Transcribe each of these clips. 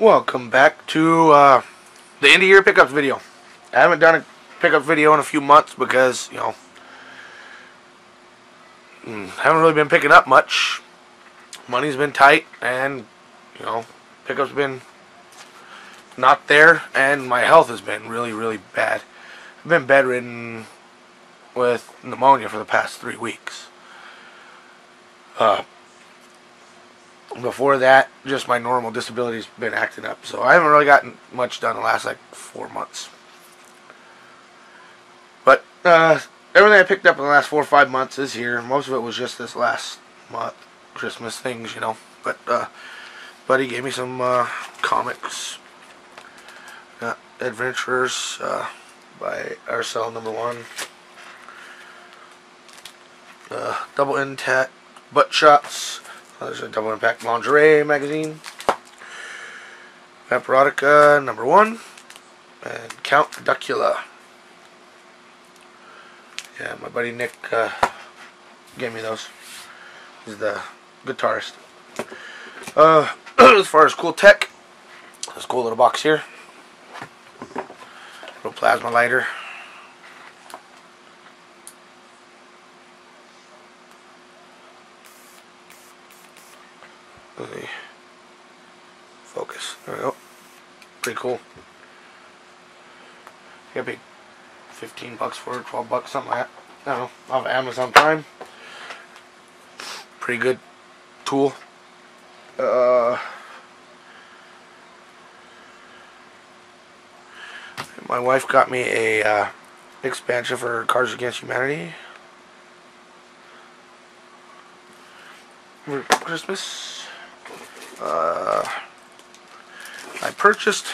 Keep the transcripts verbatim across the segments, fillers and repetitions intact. Welcome back to uh, the end of year pickups video. I haven't done a pickup video in a few months because, you know, haven't really been picking up much. Money's been tight and, you know, pickups been not there, and my health has been really, really bad. I've been bedridden with pneumonia for the past three weeks. Uh, Before that, just my normal disability's been acting up, so I haven't really gotten much done in the last like four months. But uh, everything I picked up in the last four or five months is here. Most of it was just this last month, Christmas things, you know. But uh, buddy gave me some uh, comics, uh, Adventures uh, by R Cell number one, uh, Double Intact Butt Shots. Oh, there's a double impact lingerie magazine. Vaporotica number one. And Count Ducula. Yeah, my buddy Nick uh, gave me those. He's the guitarist. Uh, as far as cool tech, this cool little box here. Little plasma lighter. Let me focus. There we go. Pretty cool. I paid fifteen bucks for it, twelve bucks, something like that. I don't know. Off of Amazon Prime. Pretty good tool. Uh, my wife got me a uh, expansion for Cards Against Humanity for Christmas. Uh, I purchased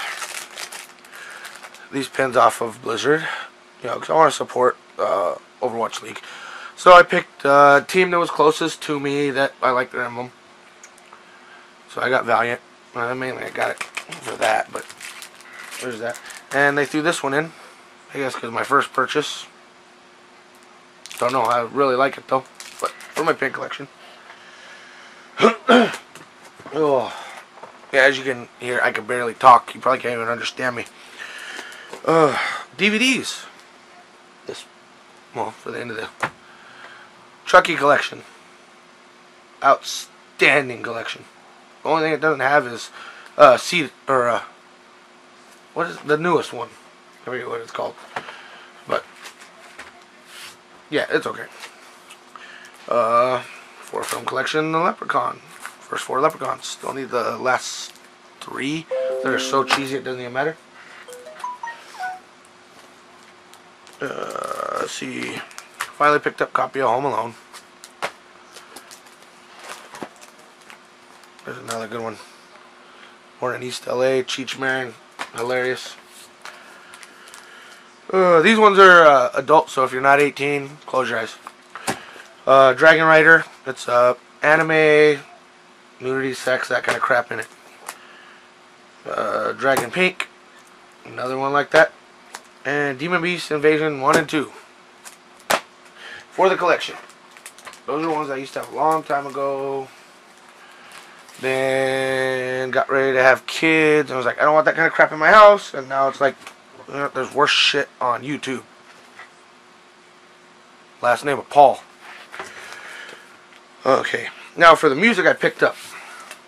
these pins off of Blizzard, you know, because I want to support uh, Overwatch League. So I picked a team that was closest to me that I liked their emblem. So I got Valiant. Well, mainly I got it for that, but there's that. And they threw this one in, I guess, because my first purchase. Don't know. I really like it though, but for my pin collection. Oh, yeah, as you can hear, I can barely talk. You probably can't even understand me. Uh, D V Ds. This, well, for the end of the Chucky collection. Outstanding collection. The only thing it doesn't have is uh, seed or uh, what is the newest one? I forget what it's called, but yeah, it's okay. Uh, four film collection, the Leprechaun. First four Leprechauns. Don't need the last three. They're so cheesy it doesn't even matter. Uh, let's see. Finally picked up a copy of Home Alone. There's another good one. Born in East L A Cheech Marin. Hilarious. Uh, these ones are uh, adult, so if you're not eighteen, close your eyes. Uh, Dragon Rider. It's uh, anime. Nudity, sex, that kind of crap in it. Uh, Dragon Pink, another one like that. And Demon Beast Invasion one and two. For the collection. Those are ones I used to have a long time ago. Then got ready to have kids. And I was like, I don't want that kind of crap in my house. And now it's like, there's worse shit on YouTube. Last name of Paul. Okay. Now for the music I picked up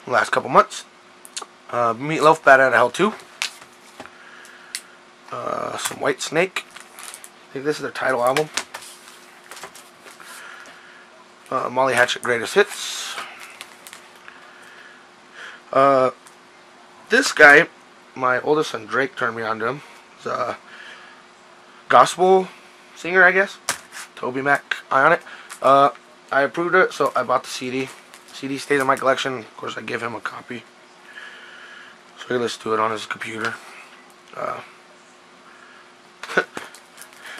the last couple months. Uh, Meat Loaf, Bat Out of Hell two. Uh, some White Snake. I think this is their title album. Uh, Molly Hatchett, Greatest Hits. Uh, this guy, my oldest son Drake turned me on to him. He's a gospel singer, I guess. Toby Mac, I on it. Uh, I approved it, so I bought the C D. C D stays in my collection. Of course, I give him a copy, so he listens to it on his computer. Uh,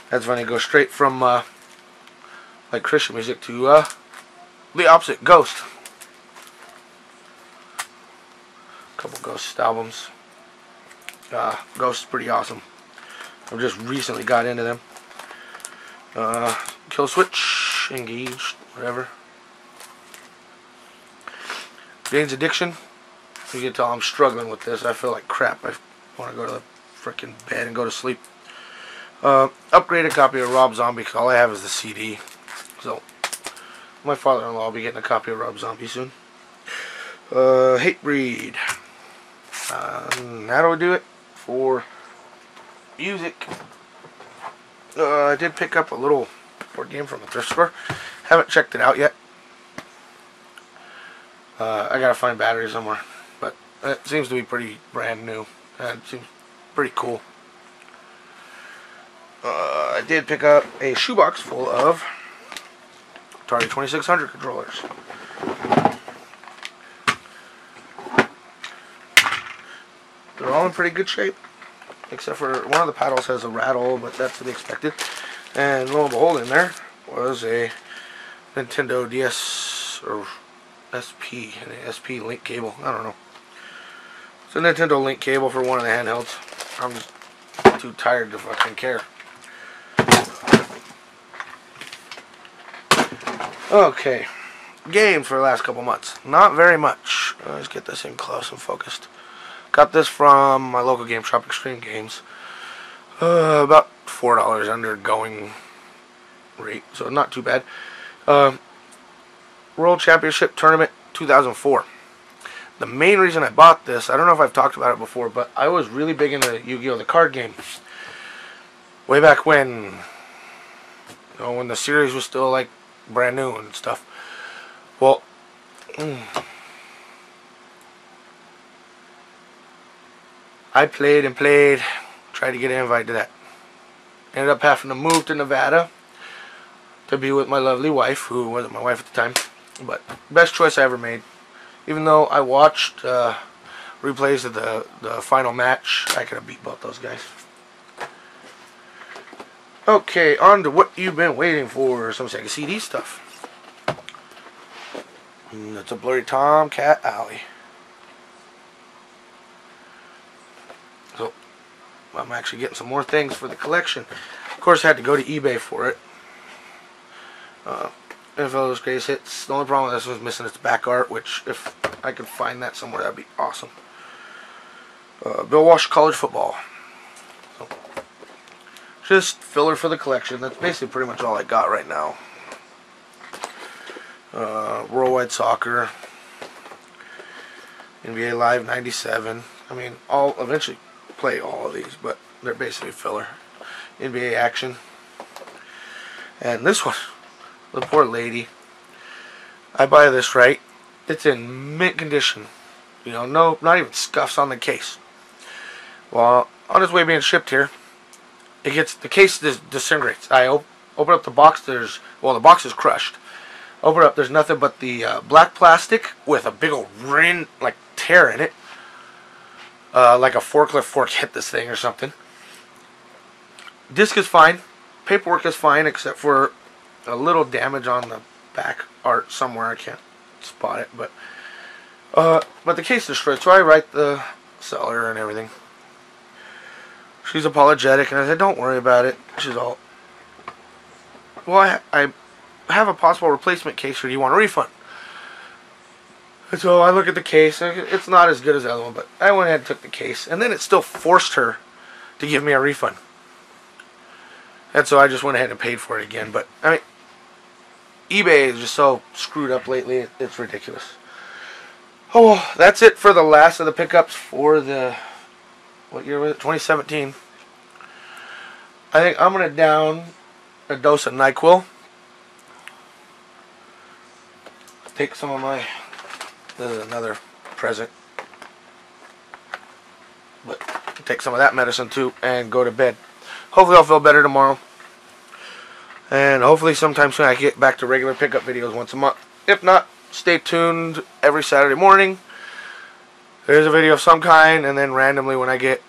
that's funny. It goes straight from uh, like Christian music to uh, the opposite, Ghost. A couple Ghost albums. Uh, Ghost is pretty awesome. I've just recently got into them. Uh, Kill Switch Engage, whatever. Jane's Addiction, You can tell I'm struggling with this. I feel like crap. I want to go to the freaking bed and go to sleep. Uh, upgrade a copy of Rob Zombie, because all I have is the C D. So, my father-in-law will be getting a copy of Rob Zombie soon. Uh, Hate Breed. Uh, how do I do it? For music. Uh, I did pick up a little board game from the thrift store. Haven't checked it out yet. Uh, I gotta find batteries somewhere. But it seems to be pretty brand new. And it seems pretty cool. Uh, I did pick up a shoebox full of Atari twenty-six hundred controllers. They're all in pretty good shape. Except for one of the paddles has a rattle, but that's to be expected. And lo and behold, in there was a Nintendo D S or S P, an S P link cable. I don't know. It's a Nintendo link cable for one of the handhelds. I'm just too tired to fucking care. Okay, games for the last couple months. Not very much. Let's get this in close and focused. Got this from my local game shop, Extreme Games. Uh, about four dollars under going rate, so not too bad. Uh, World Championship Tournament two thousand four. The main reason I bought this, I don't know if I've talked about it before, but I was really big into Yu-Gi-Oh! The card game. Way back when, you know, when the series was still like brand new and stuff. Well, I played and played, tried to get an invite to that. Ended up having to move to Nevada to be with my lovely wife, who wasn't my wife at the time. But best choice I ever made. Even though I watched uh, replays of the, the final match, I could have beat both those guys. Okay, on to what you've been waiting for, some Sega C D stuff. That's a blurry Tomcat Alley. So, I'm actually getting some more things for the collection. Of course, I had to go to eBay for it. Uh, N F L's Greatest Hits. The only problem with this one's missing its back art, which, if I could find that somewhere, that'd be awesome. Uh, Bill Walsh College Football. Just filler for the collection. That's basically pretty much all I got right now. Uh, Worldwide Soccer. N B A Live ninety-seven. I mean, I'll eventually play all of these, but they're basically filler. N B A Action. And this one. The poor lady. I buy this, right? It's in mint condition. You know, no, not even scuffs on the case. Well, on its way being shipped here, it gets, the case dis disintegrates. I op open up the box, there's, well, the box is crushed. Open up, there's nothing but the uh, black plastic with a big old rin, like, tear in it. Uh, like a forklift fork hit this thing or something. Disc is fine. Paperwork is fine, except for a little damage on the back art somewhere. I can't spot it, but, uh, but the case is destroyed, so I write the seller and everything. She's apologetic, and I said, don't worry about it. She's all, well, I, ha I have a possible replacement case, or do you want a refund? And so I look at the case, and it's not as good as the other one, but I went ahead and took the case, and then it still forced her to give me a refund. And so I just went ahead and paid for it again, but, I mean, eBay is just so screwed up lately, it's ridiculous. Oh, that's it for the last of the pickups for the... What year was it? twenty seventeen. I think I'm going to down a dose of NyQuil. Take some of my... This is another present. But take some of that medicine too and go to bed. Hopefully I'll feel better tomorrow. And hopefully sometime soon I can get back to regular pickup videos once a month. If not, stay tuned every Saturday morning. There's a video of some kind, and then randomly when I get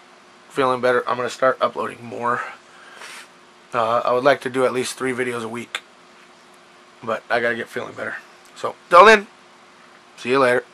feeling better, I'm going to start uploading more. Uh, I would like to do at least three videos a week, but I got to get feeling better. So, till then, see you later.